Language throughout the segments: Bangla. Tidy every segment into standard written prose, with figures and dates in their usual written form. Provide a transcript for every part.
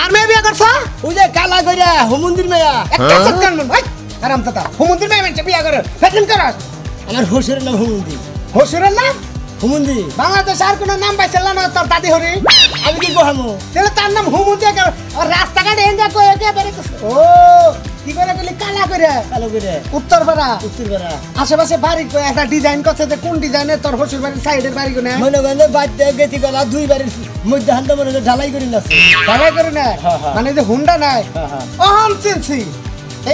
कार में बिया करसा उजे काला गया हो मंदिर में या एक चक्कर में भाई आराम से था हो मंदिर में मैं बिया कर फैशन कर আমার হোসের নাম हो मंदिर হোসের নাম हो मंदिर বাংলাদেশ আর কোন নাম পাইছলা না তোর দাদি হরি আমি কি কহামু তাহলে তার নাম हो मंदिर আর রাস্তা কাটে এন্ডা কই কে বেরে ও কি করে গলি কালা করে উত্তরপাড়া আশেপাশে বাড়ি কই একটা ডিজাইন করতে যে কোন ডিজাইনের তোর হোসের বাড়ি সাইডের বাড়ি কোনা মনে গেল বাদ দে গেতি গলা দুই বাড়ি মধ্যে হান্ডা মনে ঢালাই করিন আছে ঢালাই করে না মানে যে হুন্ডা নাই অহম চিনছি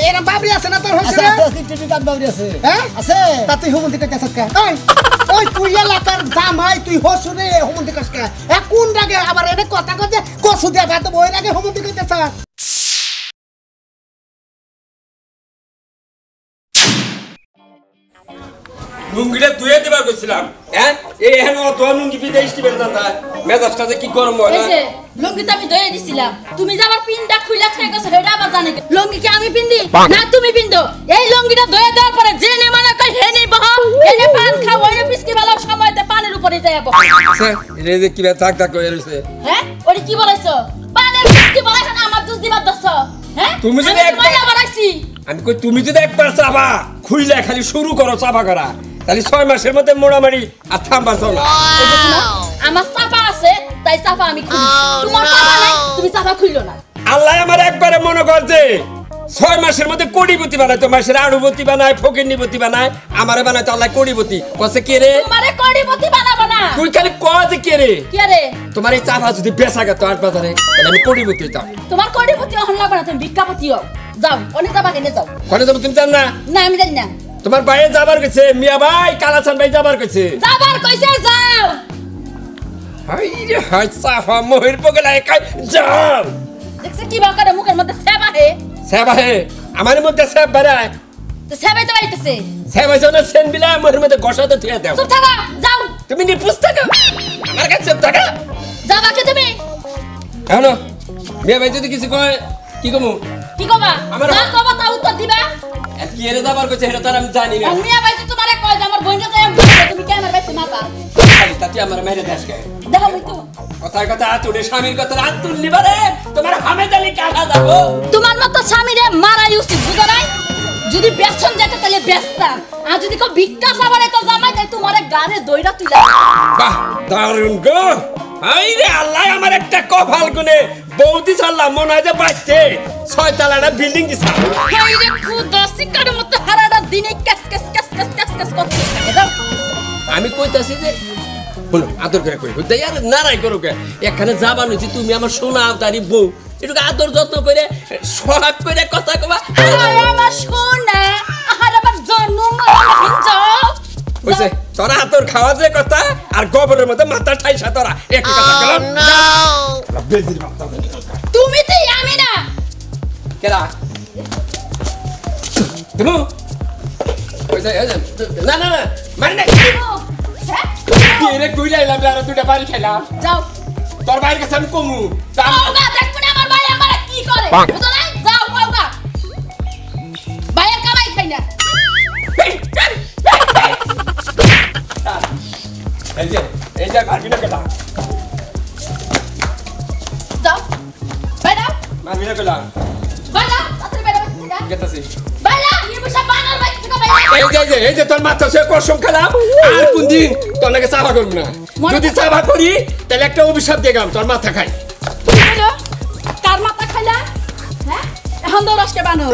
এরা বাবরি আছে না তোর হোসের আছে টিপি কাট বাবরি আছে হ্যাঁ আছে তাতে हो मंदिर কে সক্কা ওই ওই তুই এলাকার জামাই তুই হোসুরে हो मंदिर কসকা এ কোন লাগে আবার এনে কথা কইতে কসু দে ভাত বই লাগে हो मंदिर কইতে স্যার লুঙ্গিটা ধুয়ে দেবা কইছিলাম হ্যাঁ এই এখন তো লুঙ্গি ভিজে ইস্টিবেন দাতা মেজাজটা যে কি গরম হয় না এই যে লুঙ্গিটা আমি ধুয়ে দিছিলাম তুমি যে আবার পিনটা খুইলা খাই গেছো এটা আবার জানে কি লুঙ্গি কি আমি পিনদি না তুমি পিনদো এই লুঙ্গিটা ধুয়ে দেওয়ার পরে যে নে মানে কই হে নেই বহ এনে পান খাও ওরে পিসকি ভালো সময়তে পানির উপরে যায় বহ সে এই যে কি থাক থাক কই রইছে হ্যাঁ ওরে কি বলাইছো পানির পিসকি বলাইছ না আমার দুধ দিবা দছ হ্যাঁ তুমি যদি একবার বলাইছি আমি কই তুমি যদি একবার চাবা খুইলা খালি শুরু করো চাবা করা তাহলে 6 মাসের মধ্যে মোড়ামারি আর থামবা চলো আমার সাফা আছে তাই সাফা আমি খুলি তোমার সাফা নাই তুমি সাফা খুললো না আল্লাহ আমার একবারে মনে করছে 6 মাসের মধ্যে কোটিপতি বানায় তো মাসের আড়ুপতি বানায় ফকিরনিপতি বানায় আমারে বানায় তো আল্লাহ কোটিপতি কসে কে রে তোমারে কোটিপতি বানাবো না তুই খালি কসে কে রে তোমার এই চাফা যদি বেচা গেত আট বাজারে তাহলে আমি কোটিপতি হতাম তোমার কোটিপতি হন লাগবে না তুমি ভিক্ষাপতি হও যাও অনেক যাবা কেন যাও কোন যাবো তুমি জান না না আমি জানি না তোমার বাইরে যাবার কইছে মিয়া ভাই কালাছান ভাই যাবার কইছে যাও হাই রে হাই সাফা মোহির পগলায় কাই যাও দেখছ কি বাকারে মুখের মধ্যে সেবা হে আমার মধ্যে সেবা বাড়ায় তো সেবা তো আইতেছে সেবা জন্য সেন বিলা মোহির মধ্যে গোশা তো ঠেয়া দাও চুপ থাকো যাও তুমি নি পুস্তক আমার কাছে চুপ থাকো যাবা কে তুমি হ্যালো মিয়া ভাই যদি কিছু কয় কি কবা আমার না কবা তা উত্তর দিবা এরে যাবার কইছে এটা তার আমি জানি না মিয়া ভাই তোমারে কয় যে আমার বইটা যায় তুমি কেন আমার বাইতে মাতা তাতি আমার মেরে দেশ কে দাও তো কথা আতুরে স্বামীর কথা আতুল নিবারে তোমার হামেদ আলী কাটা যাব তোমার মত স্বামীরে মারাই উচিত বুঝাই যদি ব্যসন যেত তাহলে ব্যস্তা আর যদি কো ভিক্ষা সাবারে তো জামাই তাই তোমারে গারে দইরা তুইলা বাহ দারুন গো আইরে আল্লাহ আমার একটা কপাল গুনে বৌদি সাল্লাহ মনে হয় যে বাঁচছে 6 তলা একটা বিল্ডিং দিছে আইরে খুদাসি কার মত হারাটা দিনে ক্যাস করতে আমি কইতাছি যে বলো আদর করে কই দে यार নারাই করো কে এখানে যাবানো যে তুমি আমার সোনা আদারি বউ একটু আদর যত্ন করে সহাগ করে কথা কবা আরে আমার সোনা আর আমার জন্ম হইছে তোরা আদর খাওয়া যে কথা আর গোবরের মধ্যে মাথা ঠাইসা তোরা এক কথা কলাম বেজির মাথা তুমি তো আমি না কেলা তুমি হইছে না মারি না direct কইলাই লাভ আর তুইটা বাড়ি খেলা যাও তোর বাইরে কাছে আমি কমু যাও ওগা দেখ না আমার ভাই আমারে কি করে বুঝো না যাও ওগা ভাইয়ের কামাই খাই না এই যে মারবি না কেলা যাও বাইরা মারবি না কেলা বাইরা আতরে বাইরা গেতাছি বাইরা এই বসা বানর ভাই কিছু কই এই যে তোর মাথা সে কসম খেলাম আর কোন দিন তোরকে সাবা করব না যদি সাবা করি তাহলে একটা অভিশাপ দেগাম তোর মাথা খাই কার মাথা খাইলা হ্যাঁ এখন তো রাষ্ট্র বানো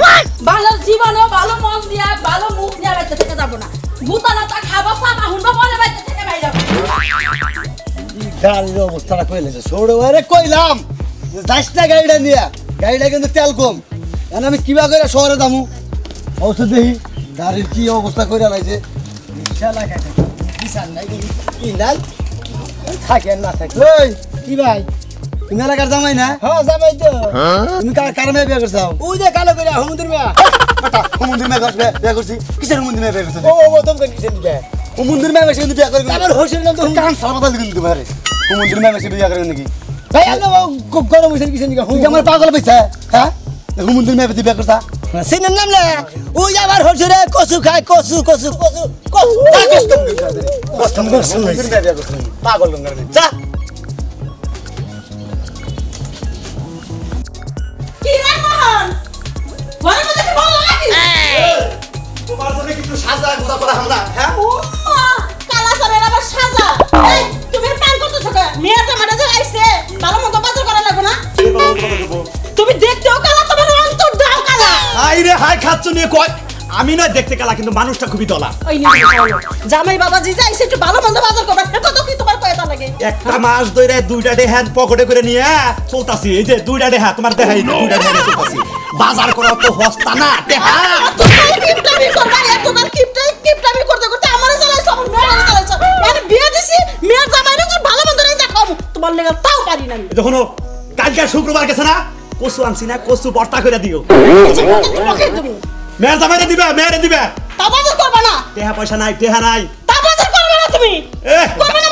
ভালো জীবন ভালো মন দিয়া ভালো মুখ নিয়া বাইতে থেকে যাব না ভূতানাটা খাবা সাবা হুনবা বলে বাইতে থেকে বাইরে যাও এই অবস্থাটা কইলে যে ছোড়ো আরে কইলাম যাস না গাড়িটা নিয়া গাড়িটা কিন্তু তেল কম এখন আমি কিবা করে শহরে যামু অবশ্য দেখি গাড়ির কি অবস্থা কইরা লাইছে ইনশাআল্লাহ কাকা ইসান নাই ইনাল থাকেন না থাক ওই কি ভাই তুমি এলাকার জামাই না হ্যাঁ জামাই তো তুমি কার মেয়ে বিয়ে করছাও ওই যে কালো করে হুমুন্দির মেয়ে পাটা হুমুন্দির মেয়ে করছ বিয়ে করছি কিসের হুমুন্দির মেয়ে বিয়ে করছ ও তোমকে কিসের বিয়ে হুমুন্দির মেয়ে মেশে বিয়ে করবি আমার হোসের নাম তো কান সারা বদল দিন তুমি আরে হুমুন্দির মেয়ে মেশে বিয়ে করবি নাকি ভাই আলো খুব গরম হইছে কিসের নাকি তুমি আমার পাগল হইছে হ্যাঁ হুমুন্দির মেয়ে বিয়ে করছ সিনন নাম না ও যাবার হোসের কসু খায় কসু কসু পাগল গঙ্গা যা সাজা গোটা পড়া হামনা হ্যাঁ ও কালা সরেলা বা সাজা এই তুমি পান করতেছ কে মেয়ে যে মারা যে আইছে ভালো মতো বাজার করা লাগবে না তুমি দেখতেও কালা তোমার অন্তর দাও কালা হাই রে হাই খাচ্ছ নিয়ে কই আমি না দেখতে কালা কিন্তু মানুষটা খুবই দলা ওই নি জামাই বাবা জি যাইছে একটু ভালো মতো বাজার করবা কত কি তোমার কয়টা লাগে একটা মাস ধরে দুইটা ডে হ্যান্ড পকেটে করে নিয়ে চলতাছি এই যে দুইটা ডে হাত তোমার দেখাই দুইটা ডে চলতাছি বাজার করা তো হস্তা না দেখা তো কিপটামি করবা এত দাম কিপটামি করতে করতে আমারে চালাইছ আমারে চালাইছ মানে বিয়ে দিছি মেয়ের জামাইরে যে ভালো মন্দ নাই দেখাও তোমার লাগা তাও পারি না দেখো কালকে শুক্রবার গেছে না কসু আনছি না কসু ভর্তা করে দিও ওকে তুমি মেয়ের জামাইরে দিবা মেয়েরে দিবা তা বাজার করবা না টাকা পয়সা নাই টাকা নাই তা বাজার করবা না তুমি করবা না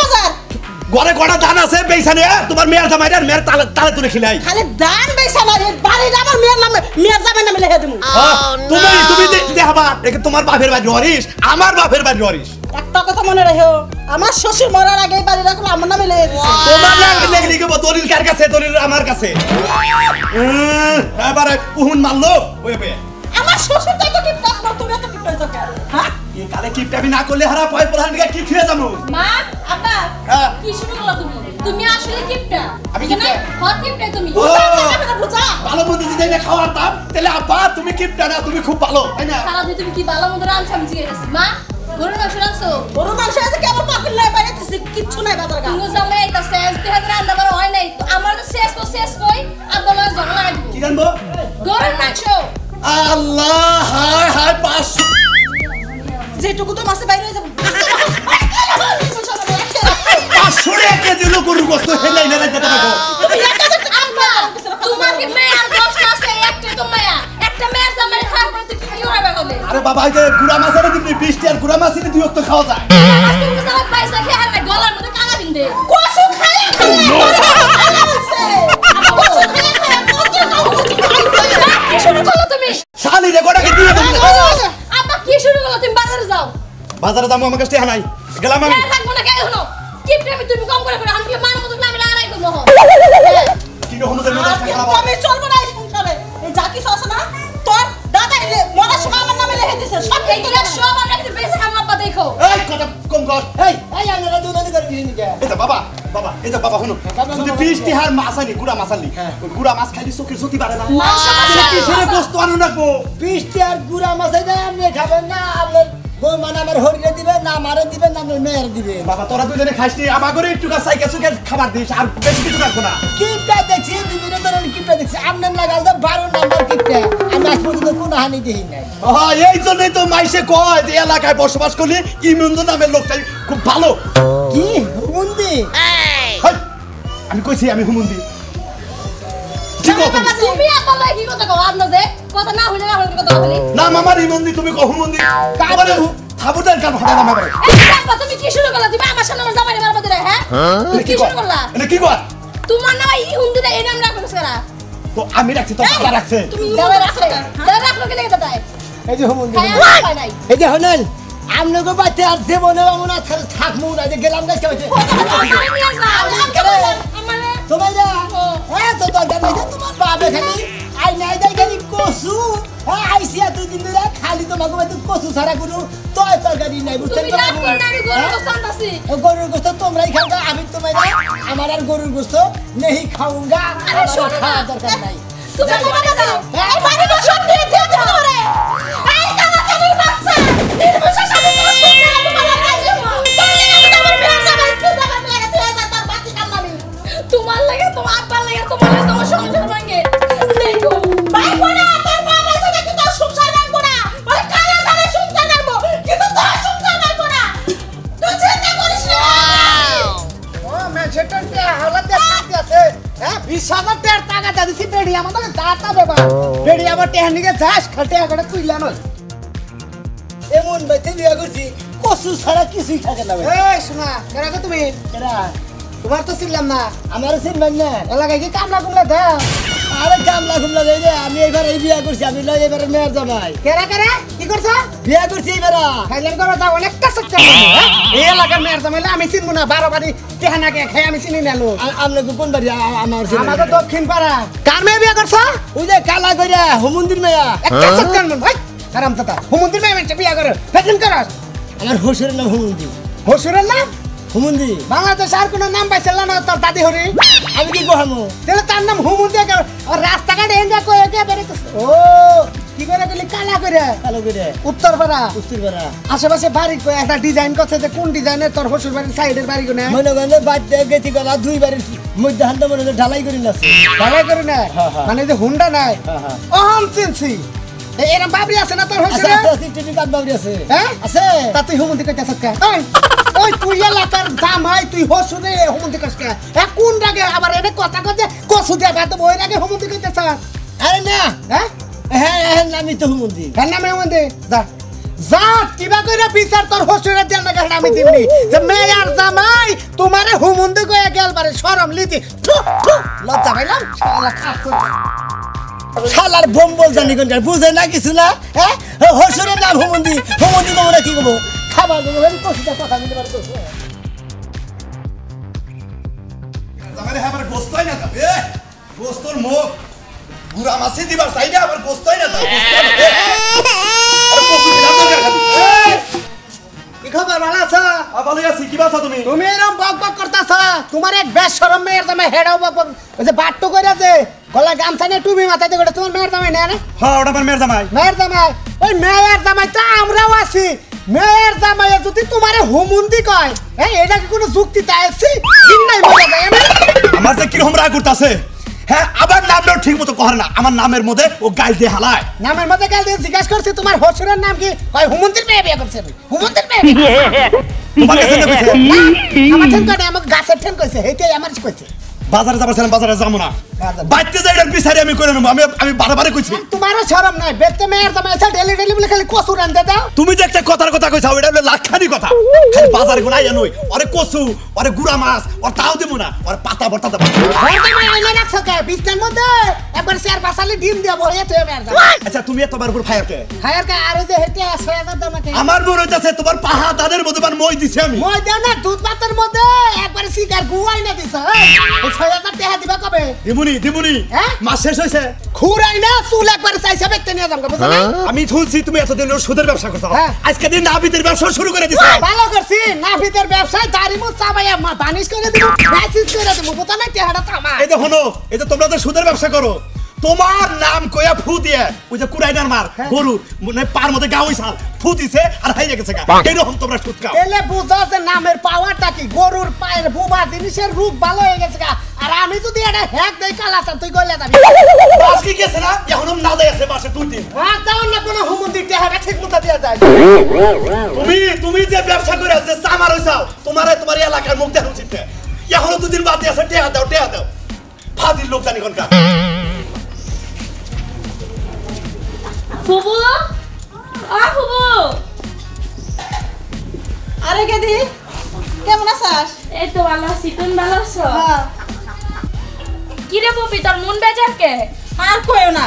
বাজার ঘরে কোটা দান আছে পয়সা নে তোমার মেয়ের জামাইরে আর মেয়ের তালে তালে তুলে খিলাই খালি দান পয়সা নাই বাড়ি আমার মেয়ের নামে মেয়ের জামাইর নামে লিখে দেবো তুমি তুমি দেখাবা এটা তোমার বাপের বাড়ি হরিশ আমার বাপের বাড়ি হরিশ একটা কথা মনে রাখো আমার শ্বশুর মরার আগে বাড়ি রাখলো আমার নামে লিখে দিয়েছে তোমার নামে লিখে লিখব দলিল কার কাছে দলিল আমার কাছে এবারে পুহুন মারলো ওই পে আমার শ্বশুর তাই তো টিপটাস না তুমি এত টিপটাস দরকার হ্যাঁ এই কালে টিপটাবি না করলে হারা পয় প্রধানকে কি খেয়ে যাবো মা আপা কি শুরু করলা তুমি তুমি আসলে টিপটা আমি টিপটা হ্যাঁ টিপটা তুমি বুঝা না বুঝা ভালো মন্দ যদি না খাওয়ার দাম তাহলে আপা তুমি টিপটা না তুমি খুব ভালো তাই না খালা তুমি কি ভালো মন্দ রান্না আমি জিজ্ঞেস মা গরু মাংস রাখছো গরু মাংস আছে কেবল পাকিল নাই বাইরে দিছি কিচ্ছু নাই বাজার গা তুমি জামাই এটা শেষ 2000 আন্দা বড় হয় নাই তো আমার তো শেষ কই আর বলা ঝগড়া লাগবে কি জানবো গরু মাংস আল্লাহ হাই হাই পাস যেটুকু তো মাসে বাইরে হয়ে যাবে 500 টাকা কেজি লোকরু কষ্ট হেলাই না যেতে থাকো তুমি একা আম্মা তোমার কি মেয়ে আর কষ্ট আছে একটা তো মায়া একটা মেয়ে জামাই খাওয়ার পর তো কি হবে বলে আরে বাবা এই যে গুড়া মাছের তুমি 20 টাকা গুড়া মাছের দুই অক্ত খাওয়া যায় আজকে তো সব পয়সা খেয়ে আর গলার মধ্যে কাঁটা বিন্দে কসু খায় বাজারে যাবো আমার কাছে হানাই গেলাম আমি থাকবো না কেন হলো কিপটা আমি তুমি কম করে করে আনলে মান মত আমি আড়াই করব কি হলো তুমি আমি চলবো না এই সংসারে এই জাতি সস না তোর দাদা এলে মরা সময় আমার নামে লিখে দিয়েছে সব এই কি সব আমার কাছে বেশি হামাপা দেখো এই কথা কম কর এই এই আনারা দুনালি করে নিয়ে নিয়ে এটা বাবা বাবা এটা বাবা হলো তুমি বৃষ্টি হার মাছ আনি গুড়া মাছ আনি গুড়া মাছ খাইলে চোখের জ্যোতি বাড়ে না মাছ কিসের বস্তু আনো নাকো বৃষ্টি আর গুড়া মাছ আইনা আপনি খাবেন না আপনি গো মানামার হরিরে দিবে না মারে দিবে না মেয়ের দিবে বাবা তোরা দুজনে খাসনি আমাগরে একটু কাঁচাইকে সুকের খাবার দিস আর বেশি কিছু রাখবো না কিপটা দেখছি বিভিন্ন ধরনের কিপটা দেখছি আমনার লাগাল তো 12 নাম্বার কিপটা আমি আজ পর্যন্ত কোনো হানি দেই নাই হ্যাঁ এই জন্যই তো মাইসে কয় যে এলাকায় বসবাস করলে ইমুন্দ নামের লোকটাই খুব ভালো কি হুমুন্দি আমি কইছি আমি হুমুন্দি ঠিক কথা তুমি বলে কি কথা কও আপনা যে কথা না হইলে আমার কথা বলি না মামা রিমন্দি তুমি কও হুমন্দি কারে থাবুদার কাম হবে না মামা বাবা তুমি কি শুরু করলা তুমি আমার সামনে আমার জামাই মার বদরে হ্যাঁ তুমি কি শুরু করলা এটা কি কথা তোমার নাম ই হুমন্দি না এর নাম রাখো সারা তো আমি রাখছি তো বাবা রাখছে তুমি দাও রাখছে দাও রাখো কি লাগে দাদা এই যে হুমন্দি এই যে হনল আমনে গো বাতে আর জীবনে আমনা থাকমু না যে গেলাম না কেমন তোমার যা হ্যাঁ তো দরকার নাই তোমার বাবা খালি আই নাই যাই খালি কসু হ্যাঁ আইসিয়া তুই দিন ধরে খালি তোমাকে মতো কসু ছাড়া কোনো তয় তরকারি নাই বুঝতে পারছো তুমি গরুর গোশত আনতাছি গরুর গোশত তোমরাই খাও আমি তোমায় আমার আর গরুর গোশত নেহি খাউঙ্গা আরে শোনো না দরকার নাই তুমি কথা দাও এই বাড়ি গোশত দিয়ে দিও তোমরে এই কালা তুমি বাচ্চা দিন বসে সামনে তোমার কাছে বলে না তোমার মেয়ে জামাই কি তোমার মেয়ে তুই যা তার বাতি কাম নামি তোমার লাগে তোমার আব্বা লাগে তোমার তোমার সংসার ভাঙে বিশালা টের টাকা দিছি বেড়ি আমাদের দাতা বাবা বেড়ি আমার টেহনিকে যাস খটে করে কইলাম এমন বাইতে বিয়া করছি কসু ছাড়া কিছুই থাকে না এই শোনা কেরা গো তুমি কেরা তোমার তো ছিলাম না আমার ছিলাম না এলাকায় কি কামলা কুমলা দাও আরে কামলা কুমলা দেই রে আমি এবার এই বিয়া করছি আমি লই এবারে মেয়ের জামাই কেরা কেরা কি করছ বিয়া করছি এবারে খাইলাম করো দাও অনেক কাছে কাছে এই এলাকার মেয়ের জামাইলে আমি চিনব না 12 বাড়ি তেহানাকে খাই আমি চিনি না লো আমনে কোন বাড়ি আমার আমাদের দক্ষিণ পাড়া কার মেয়ে বিয়া করছ ওই যে কালা গইরা হুমুন্দির মেয়া এক কাছে কান মন ভাই karam tata Humundi memang cepiak orang, betul keras. Amar Hosur nama Humundi, Hosur nama Humundi. Bangladesh aku nama Paisal nama tar tadi hari, aku di gohamu. Jadi tar nama Humundi agar, orang jalan kan enggak kau ya beres. Oh, kita nak beli kalau kira, Uttar Bara. Asal asal bari kau, asal desain kau sejak kun desainnya tar Hosur bari side bari kau na. Mana bandar baca gitu kalau dua bari. मुझे हंडा में उन्हें ढलाई करना है, माने जो हुंडा ना है, ओहम सिंसी, ये रंग बाबरिया से ना तो होश रहा, ऐसे ऐसे चिंटी बात बाबरिया से, ऐसे, तातु हो मुंडी का कैसा क्या, ओए तू ये लाकर दाम है, तू होश रहे हो मुंडी का क्या, ये कौन रखे, अब रेने कोता कोते, कोसुदिया बात बोल रहे हो मुंडी का कैसा, अरे ना, है जात की बात कोई पीसर तोर होशुरा दिल में घड़ा में दिमनी जब मैं यार जमाई तुम्हारे हुमुंदे को एक गैल बारे शौरम ली थी लता भाई लम शालर बम बोल जाने को नहीं बुझे ना किसी ना होशुरा नाम हुमुंदी तो मुझे क्यों बोल खावा तो मुझे कोशिश करता था मेरे बारे तो जमाने है पर गोस्ताई ना था ये गोस्तोर मो बुरा मासी दिमाग साइड है पर गोस्ताई ना था खबर वाला सा अब वाले या सीखी बात सा तुम्ही मेरा बाग करता सा तुम्हारे बेस्ट शर्म में यार तो मैं हेड ऑफ वैसे बात तो कर रहे थे कॉलर काम साने टू भी माता थे कोड़ा तुम्हारे मेहर तमाई नया ना हाँ उड़ा पर मेहर तमाई भाई मेहर तमाई तो आम्रा वासी मेहर तमाई तो ती तुम्हारे हुमुंदी का है ये ना कुछ जुकती तायसी किन्हीं मजा हमारे किन हमरा कुर्ता से है अबर नाम लो ठीक मुझे कहरना अमर नाम मेरे मुझे वो गाल दे हलाए नाम मेरे मुझे गाल दे जिकास कर से तुम्हारे होशुरन नाम की कोई हुमुंदिर में भी अगर से हुमुंदिर में भी तुम्हारे से ना पीछे हमारे ठन करने हमारे गासे ठन कोई से है क्या हमारे कुछ कोई बाजार जापर से ना बाजार जाम होना बातें से इधर भी सारे अमीर कोई ना अमी बार-बार कुछ तुम्हारा शर्म ना बेटे मैं यार तुम्हारे साथ डेली बोले खाली कोसू रन देता तुम्हीं जैसे कोता कोई सावड़ा बोले लाख नहीं कोता खाली बाजार को ना यानो ही और एक कोसू और एक गुड़ा मास और ताऊ दे मुना और पाता बर्ता दबा बर्ता में आने रख सके बिस्तर में दे एक बार शेर बासाली डीम दिया बोले तो यार अच्छा तुम्हीं तो बार बुर फायर के आरोज़ है क्या स्वागत तो मत हमारे बोलो जैसे तुम्हारे पहाड़ दादर में तुम्हारे मौज दिसे हमें मौज देना दूध पातर में दे एक बार सीकर गुआ ही ना दिसा स्वागत तो तैयार दिवा कबे दिमुनी मास्टर सोच है खूराई ना सूला एक बार साइज़ है बेचने आजाम का बस ना अमीतुल सी तुम्हें ऐसा दिन लोग शुद्ध व्यवसाय करता है आज के दिन नाभी तेरे व्यवसाय शुरू करें दिस बालों कर सी नाभी तेरे व्यवसाय दारी मुझ साबा या माँ बानिश करें दिस मैसेज करें दिस मुझे तो ना क्या हटा था माँ ये तो होनो ये तो तुम लोग तो शुद्ध व्यवसाय करो तुम्हार नाम को या फूटी है उसे कुराइनर मार गोरू मुने पार मुझे गाँव ही साल फूटी से अरहाई जगह से का तेरो हम तुम्हारा छुट का तेरे बुज़ार से नाम मेर पावर ताकि गोरू पायर बुबा दिनिशेर रूप बालो जगह से का आरामी तो दिया ना हैक दे काला सा तू ही गोले तभी बास की कैसे ना या हम ना दे ऐसे बासे टूटी हाँ ताऊ ना बोलो हम उन दिखते हैं ठीक मुद्दा दिया जाए तुम्ही जब व्यवसाय करो ऐसे सामारो साल तुम्हारे इलाके में मुक्ति हो चित्ते या हम तो दिन बात ऐसे टेहा दाव फादी लोग जाने कौन का फुबो, आ फुबो, अरे क्या दी? क्या मना सास? ये तो वाला सीतन वाला सो। हाँ। किरे वो पिता मून बेचार के? हाँ कोई ना।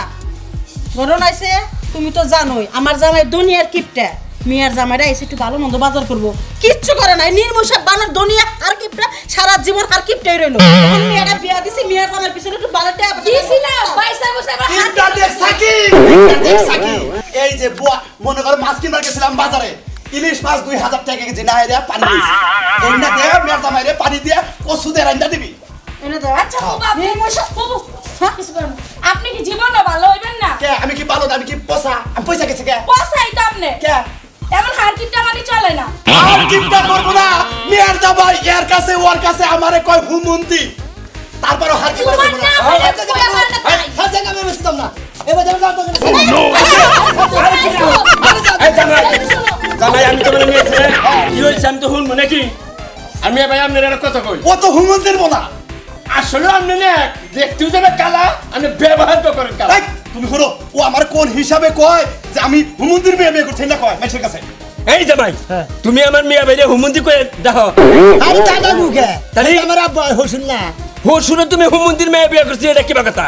बोलो ना इसे, तुम ही तो जानो ही। अमर जामे दुनिया किप्टे, मियार जामे डे इसे टुकालो मंदो बाजार कर बो। किच्छ करना है, निर्मुशक बानर दुनिया हर किप्टे, शारद जीवन हर किप्टे ही रहलो। हम मेरा बियादी से मियार जामे पिसलो टु এই যে বুয়া মনে কর মাছ কিনবার গেছিলাম বাজারে ইলিশ মাছ 2000 টাকা কেজি না হেরা পানি দিনা দে মেরদা মাইরে পানি দিয়া কচু দে রাইন্দা দিবি এনে দাও আচ্ছা বাবা এই মশা বাবু হ্যাঁ কিছু বল আপনি কি জীবন ভালো হইবেন না কে আমি কি ভালো আমি কি পয়সা আমি পয়সা কেছে কে পয়সাই তো আপনি কে এমন হারকিপটা মানে চলে না হারকিপটা করব না মেরদা ভাই এর কাছে ওর কাছে আমারে কয় হুমুন্দি তারপরও হারকিপটা করব না হ্যাঁ জায়গা আমি বুঝতাম না এবারে যাও তো জানাই আমি তোমারে নিয়েছে কি হইছে আমি তো হুন মনে কি আমি ভাই আপনার এর কথা কই ও তো হুমুনদের বলা আসলে আপনি না দেখতেও যাবে কালা আমি ব্যবহার তো করেন কালা তুমি করো ও আমার কোন হিসাবে কয় যে আমি হুমুনদের মেয়ে মেয়ে করতে না কয় মেয়ের কাছে এই যে ভাই তুমি আমার মেয়ে ভাইরে হুমুনদি কই দাও আমি দাদা মুকে তাহলে আমার আব্বা হোসেন না হোসেন তুমি হুমুনদের মেয়ে বিয়ে করছিস এটা কি কথা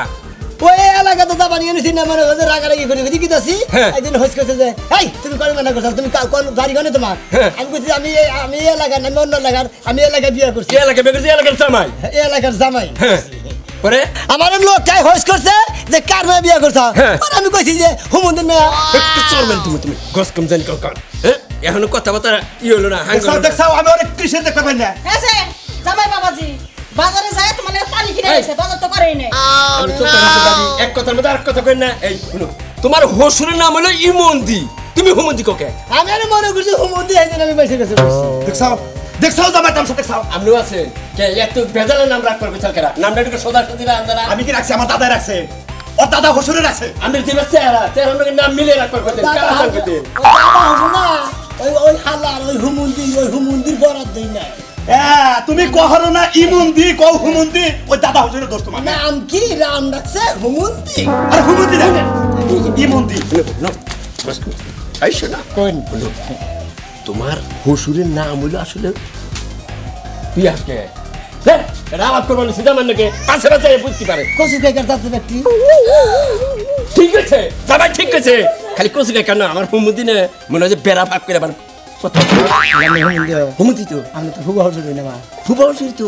ওই এলাকা তো জাপানি এনে সিনেমা মানে ওদের রাগারাগি করে গদি কি দসি একদিন হোস করতে যায় এই তুমি কোন মানা করছ তুমি কোন গাড়ি গনে তোমার আমি কইছি আমি এলাকা না অন্য এলাকা আমি এলাকা বিয়ে করছি এলাকা বিয়ে করছি এলাকার জামাই পরে আমার লোক তাই হোস করছে যে चार में बिया गर्छ तर हामी कसी जे हुम हुँदैन एक चोरमन तिमी गस कमजन ककन हे यहाँको कथा बता यो ल हाङ सर देख्छ हामी अरे कृषि देख्छ भन्ने एसे जमाई बाबाजी बाजारे जाय त मने पानी किने आइसे बाजार त करै नै हामी चोरमन एक कथा मदार कथा गर्न ए सुनो তোমার হোসুর নাম হলো ইমন্দি তুমি হুমন্দি ককে আমি আর মনে করছি হুমন্দি আইজন আমি বসে গেছে দেখছাও দেখছাও জামাই তামসা দেখছাও আমনিও আছে কে এত বেজালের নাম রাখ করবে চলকেরা নামটা একটু সোজা সুদিরা আন্দারা আমি কি রাখছি আমার দাদা রাখছে ও দাদা হোসুরের আছে আমি যে বাচ্চা এরা তার নামে নাম মিলে রাখ করবে দাদা হবে না ওই ওই হালার ওই হুমন্দির বরাদ দেই না তুমি কহরো না ইমন্দি কও হুমন্দি ওই দাদা হোসুরের দোস্ত মানে নাম কি রাম রাখছে হুমন্দি আর হুমন্দি না ইমন্দি নো বসকো আইছো না কোন বলো তোমার হোসুরের নাম হলো আসলে পিয়াকে রে এরা আলাপ করবে সিধা মানকে পাশে পাশে বুঝতে পারে কোসি গায়কার দাঁত ব্যক্তি ঠিক আছে দাদা ঠিক আছে খালি কোসি গায়কার না আমার হুমন্দি না মনে হয় যে বেড়া ভাগ করে আবার কথা আমি হুমন্দি তো আমি তো ভুবা হোসুর না মা ভুবা হোসুর তো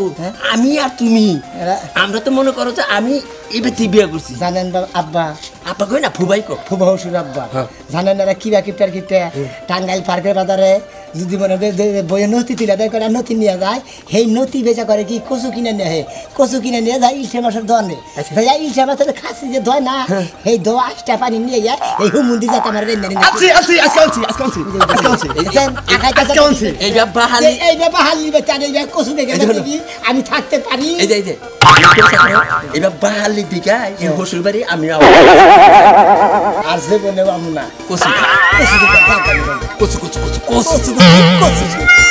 আমি আর তুমি আমরা তো মনে করো যে আমি এবেতি বিয়া করছি জানেন আব্বা আপা কই না ফুবাইকো ফুবা হোসুর আব্বা জানেন না কি বাকি পেয়ার কিতে টাঙ্গাইল পার্কের বাজারে যদি মনে বই নতি তিলা দেয় করে নতি নিয়ে যায় সেই নতি বেচা করে কি কচু কিনে নিয়ে হে কচু কিনে নিয়ে যায় ইলশা মাছের দোয়ানে যায় ইলশা মাছের খাসি যে দোয় না সেই দোয়া আষ্টা পানি নিয়ে যায় এই হুমুন্দি যাতে আমার রেন নেন আছি এই যে বাহালি বেচা এই যে কচু দেখে আমি থাকতে পারি এই যে এবার বাহালি দিকা এই হোসুর বাড়ি আমি আর যে বলে আমনা কচু কচু কচু কচু কচু